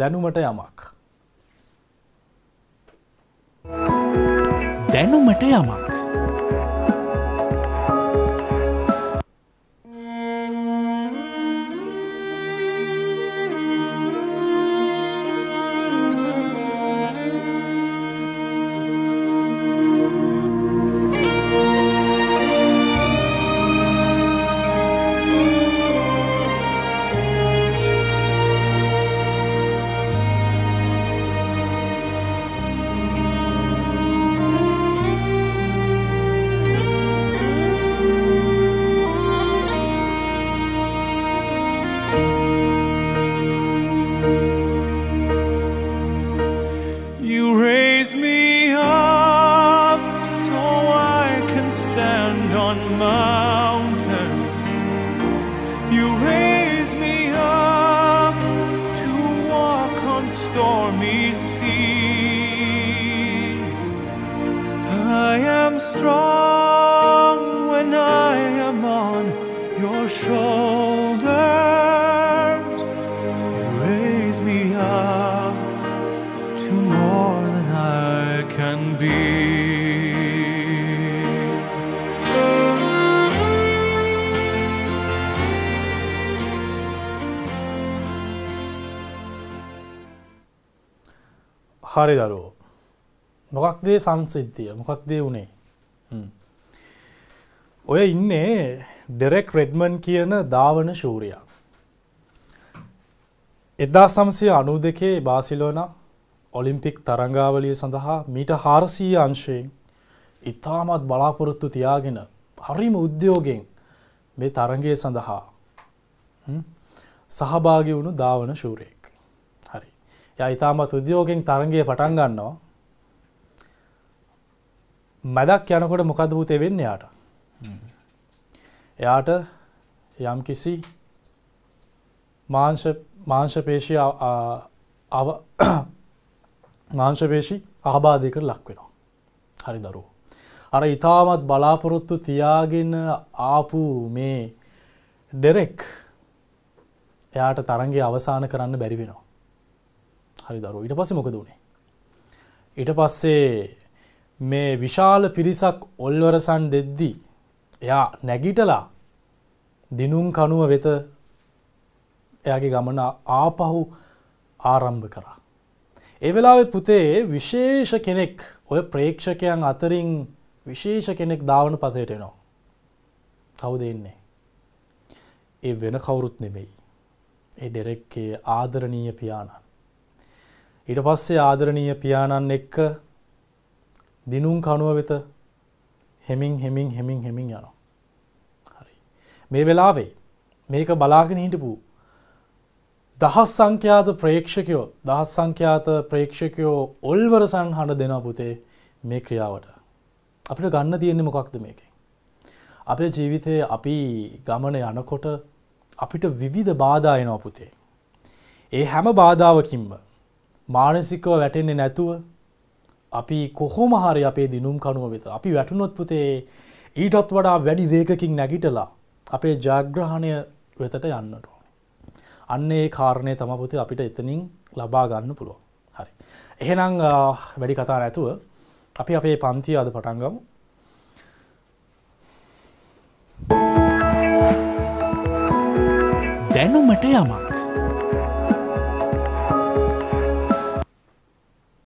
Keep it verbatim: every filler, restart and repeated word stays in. දැනුමට යමක්. දැනුමට යමක්. හරි දරුවෝ. මොකක්ද ඒ සංසිද්ධිය? මොකක්ද ඒ උනේ? හ්ම්. ඔය ඉන්නේ ඩෙරෙක් රෙඩ්මන්ඩ් කියන දාවන ශූරයා. එක්දහස් නවසිය අනූ දෙකේ බාසිලෝනා ඔලිම්පික් තරඟාවලිය සඳහා මීට හාරසිය අංශයෙන් ඉතාමත් බලාපොරොත්තු තියාගෙන හරිම උද්‍යෝගයෙන් මේ තරඟය සඳහා සහභාගී වුණු දාවන ශූරයෙක්. එයා ඉතාමත් උද්‍යෝගයෙන් තරඟය පටන් ගන්නවා. මැදක් යනකොට මොකද වුතේ වෙන්නේ එයාට? එයාට යම්කිසි මාංශ මාංශ පේශී අව මාංශ පේශී ආබාධයකට ලක් වෙනවා. හරි දරුවෝ. අර ඉතාමත් බලාපොරොත්තු තියාගෙන ආපු මේ ඩෙරෙක් එයාට තරඟය අවසන් කරන්න බැරි වෙනවා. හරි දරුවෝ. ඊට පස්සේ මොකද වුනේ? ඊට පස්සේ මේ විශාල පිරිසක් ඔල්වරසන් දෙද්දී එයා නැගිටලා දිනුම් කණුව වෙත එයාගේ ගමන ආපහු ආරම්භ කරා. ඒ වෙලාවේ පුතේ විශේෂ කෙනෙක් ඔය ප්‍රේක්ෂකයන් අතරින් විශේෂ කෙනෙක් දාවන පතේට එනවා. කවුද එන්නේ? ඒ වෙන කවුරුත් නෙමෙයි. ඒ ඩෙරෙක්ගේ ආදරණීය පියාණන්. ඊට පස්සේ ආදරණීය පියාණන් එක්ක දිනුම් කණුව වෙත හෙමින් හෙමින් හෙමින් හෙමින් යනවා. හරි. මේ වෙලාවේ මේක බලාගෙන හිටපු දහස් සංඛ්‍යාත ප්‍රේක්ෂකයෝ දහස් සංඛ්‍යාත ප්‍රේක්ෂකයෝ ඔල්වරසන් හඬ දෙනවා පුතේ මේ ක්‍රියාවට. අපිට ගන්න තියෙන්නේ මොකක්ද මේකෙන්? අපේ ජීවිතේ අපි ගමන යනකොට අපිට විවිධ බාධා එනවා පුතේ. ඒ හැම බාධාවකින්ම මානසිකව වැටෙන්නේ නැතුව අපි කොහොම හරි අපේ දිනුම් කණුව වෙත අපි වැටුනොත් පුතේ ඊටත් වඩා වැඩි වේගකින් නැගිටලා අපේ ජාග්‍රහණය වෙතට යන්නට ඕනේ. අන්න ඒ කාරණේ තමයි පුතේ අපිට එතනින් ලබා ගන්න පුළුවන්. හරි. එහෙනම් වැඩි කතා නැතුව අපි අපේ පන්තිය අද පටන් ගමු. දැනුමට යමු.